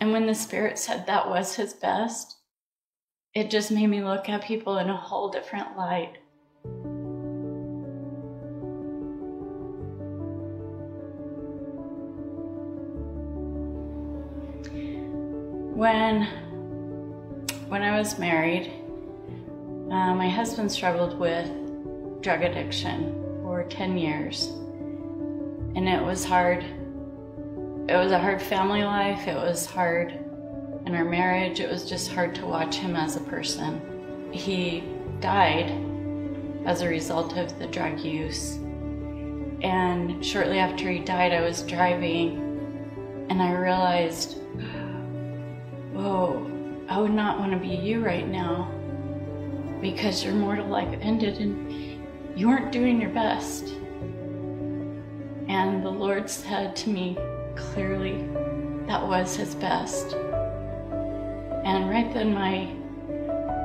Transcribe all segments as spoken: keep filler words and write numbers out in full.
And when the Spirit said that was his best, it just made me look at people in a whole different light. When, when I was married, uh, my husband struggled with drug addiction for ten years. And it was hard. It was a hard family life. It was hard in our marriage. It was just hard to watch him as a person. He died as a result of the drug use. And shortly after he died, I was driving and I realized, whoa, I would not want to be you right now, because your mortal life ended and you weren't doing your best. And the Lord said to me clearly, that was his best. And right then my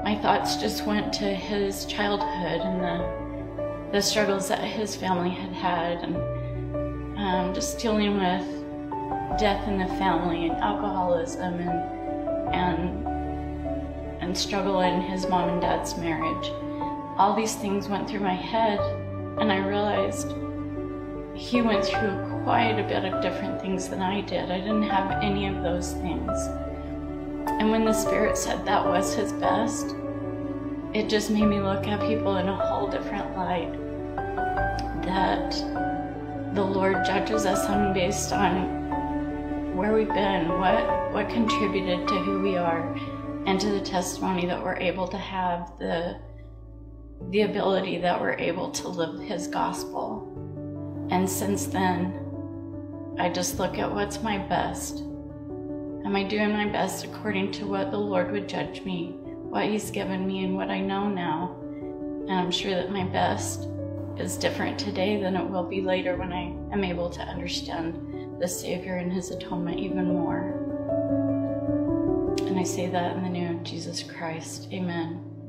my thoughts just went to his childhood and the, the struggles that his family had had, and um, just dealing with death in the family and alcoholism and and and struggle in his mom and dad's marriage. All these things went through my head, and I realized he went through quite a bit of different things than I did. I didn't have any of those things. And when the Spirit said that was his best, it just made me look at people in a whole different light, that the Lord judges us on based on where we've been, what, what contributed to who we are, and to the testimony that we're able to have, the, the ability that we're able to live his gospel. And since then, I just look at what's my best. Am I doing my best according to what the Lord would judge me, what he's given me, and what I know now? And I'm sure that my best is different today than it will be later when I am able to understand the Savior and his atonement even more. And I say that in the name of Jesus Christ. Amen.